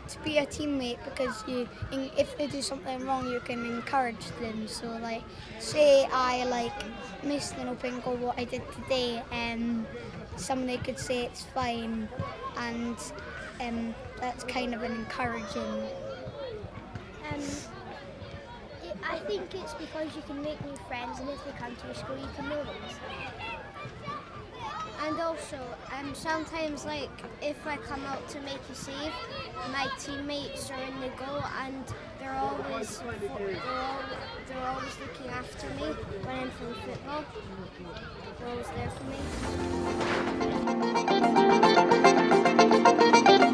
good to be a teammate because if they do something wrong, you can encourage them. So like, say I missed an open goal, what I did today, and somebody could say it's fine, and that's kind of an encouraging. I think it's because you can make new friends, and if they come to your school, you can know them. And also, sometimes, if I come out to make a save, my teammates are in the goal, and they're always looking after me when I'm playing football. They're always there for me.